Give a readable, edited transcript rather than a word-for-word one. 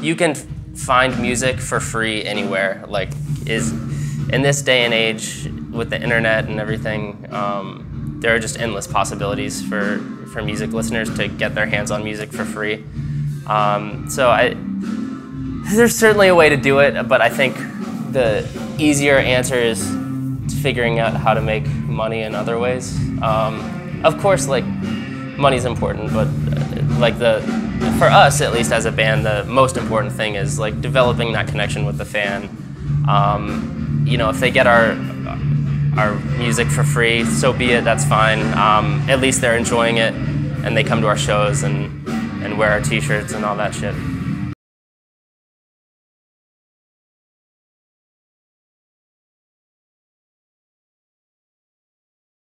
You can find music for free anywhere. Like, is in this day and age with the internet and everything, there are just endless possibilities for music listeners to get their hands on music for free. There's certainly a way to do it, but I think the easier answer is figuring out how to make money in other ways. Of course, like, money's important, but for us, at least as a band, the most important thing is like developing that connection with the fan. You know, if they get our music for free, so be it, that's fine. At least they're enjoying it, and they come to our shows and wear our t-shirts and all that shit.